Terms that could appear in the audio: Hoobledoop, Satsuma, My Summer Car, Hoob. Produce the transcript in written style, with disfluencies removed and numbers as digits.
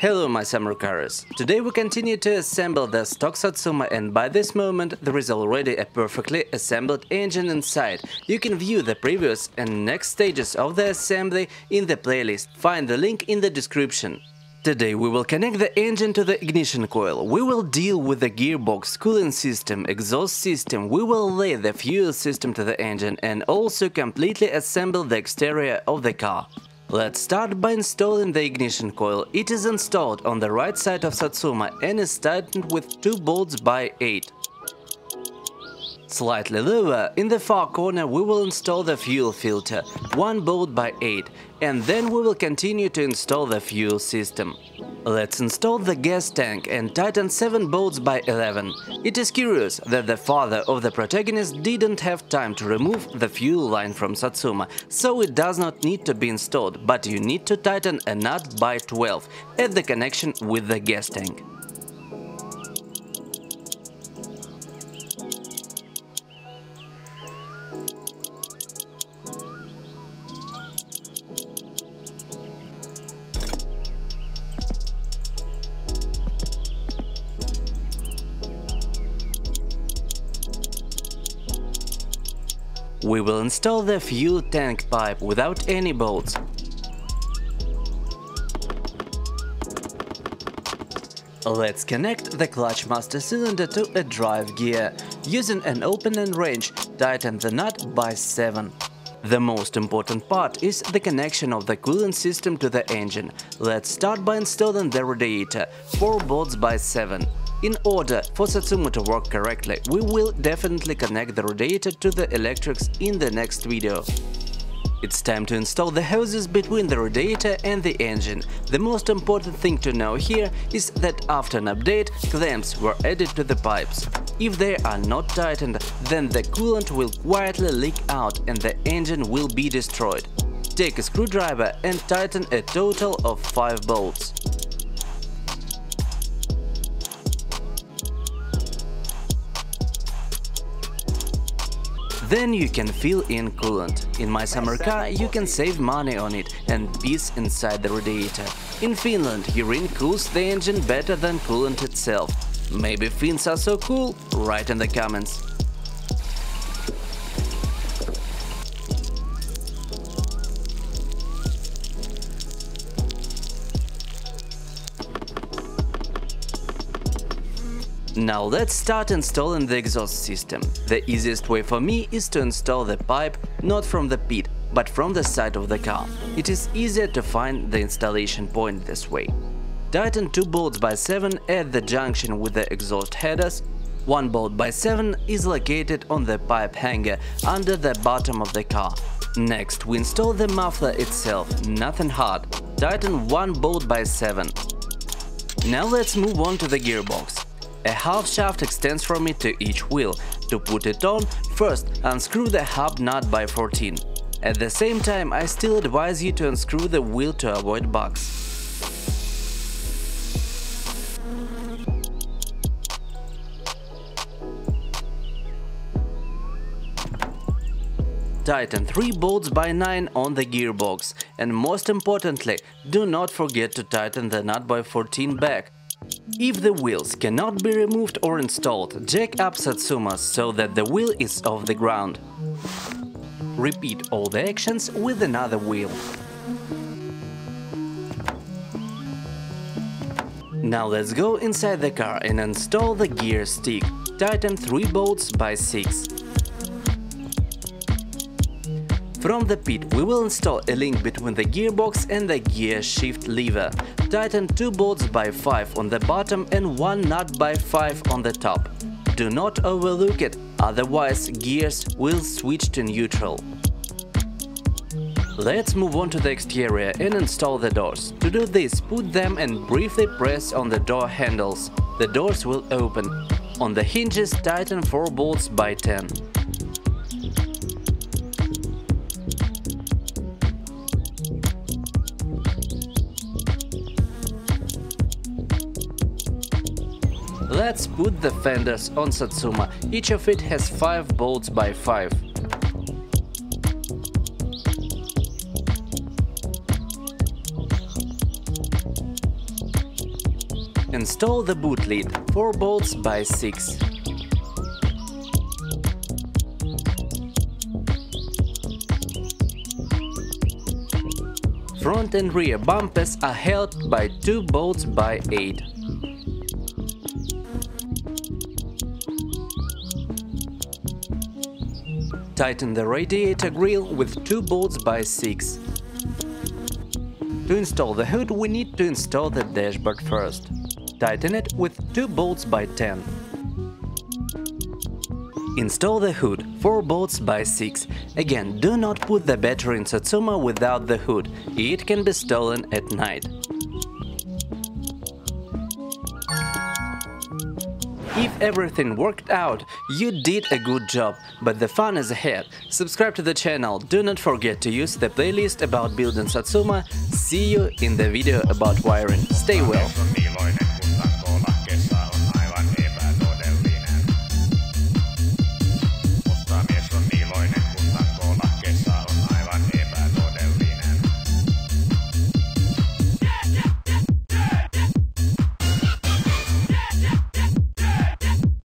Hello, my summer cars! Today we continue to assemble the stock Satsuma, and by this moment there is already a perfectly assembled engine inside. You can view the previous and next stages of the assembly in the playlist. Find the link in the description. Today we will connect the engine to the ignition coil, we will deal with the gearbox, cooling system, exhaust system, we will lay the fuel system to the engine and also completely assemble the exterior of the car. Let's start by installing the ignition coil. It is installed on the right side of Satsuma and is tightened with 2 bolts by 8. Slightly lower, in the far corner, we will install the fuel filter, 1 bolt by 8, and then we will continue to install the fuel system. Let's install the gas tank and tighten 7 bolts by 11. It is curious that the father of the protagonist didn't have time to remove the fuel line from Satsuma, so it does not need to be installed, but you need to tighten a nut by 12 at the connection with the gas tank. We will install the fuel tank pipe without any bolts. Let's connect the clutch master cylinder to a drive gear. Using an open-end wrench, tighten the nut by 7. The most important part is the connection of the cooling system to the engine. Let's start by installing the radiator, 4 bolts by 7. In order for Satsuma to work correctly, we will definitely connect the radiator to the electrics in the next video. It's time to install the hoses between the radiator and the engine. The most important thing to know here is that after an update, clamps were added to the pipes. If they are not tightened, then the coolant will quietly leak out and the engine will be destroyed. Take a screwdriver and tighten a total of 5 bolts. Then you can fill in coolant. In My Summer Car you can save money on it and piss inside the radiator. In Finland urine cools the engine better than coolant itself. Maybe Finns are so cool? Write in the comments. Now let's start installing the exhaust system. The easiest way for me is to install the pipe not from the pit, but from the side of the car. It is easier to find the installation point this way. Tighten 2 bolts by 7 at the junction with the exhaust headers. 1 bolt by 7 is located on the pipe hanger under the bottom of the car. Next we install the muffler itself, nothing hard. Tighten 1 bolt by 7. Now let's move on to the gearbox. A half shaft extends from it to each wheel. To put it on, first unscrew the hub nut by 14. At the same time, I still advise you to unscrew the wheel to avoid bugs. Tighten 3 bolts by 9 on the gearbox. And most importantly, do not forget to tighten the nut by 14 back. If the wheels cannot be removed or installed, jack up Satsuma so that the wheel is off the ground. Repeat all the actions with another wheel. Now let's go inside the car and install the gear stick. Tighten 3 bolts by 6. From the pit we will install a link between the gearbox and the gear shift lever. Tighten 2 bolts by 5 on the bottom and 1 nut by 5 on the top. Do not overlook it, otherwise gears will switch to neutral. Let's move on to the exterior and install the doors. To do this, put them and briefly press on the door handles. The doors will open. On the hinges tighten 4 bolts by 10. Let's put the fenders on Satsuma, each of it has 5 bolts by 5. Install the boot lid, 4 bolts by 6. Front and rear bumpers are held by 2 bolts by 8. Tighten the radiator grille with 2 bolts by 6. To install the hood, we need to install the dashboard first. Tighten it with 2 bolts by 10. Install the hood, 4 bolts by 6. Again, do not put the battery in Satsuma without the hood. It can be stolen at night. If everything worked out, you did a good job, but the fun is ahead. Subscribe to the channel, do not forget to use the playlist about building Satsuma. See you in the video about wiring. Stay well.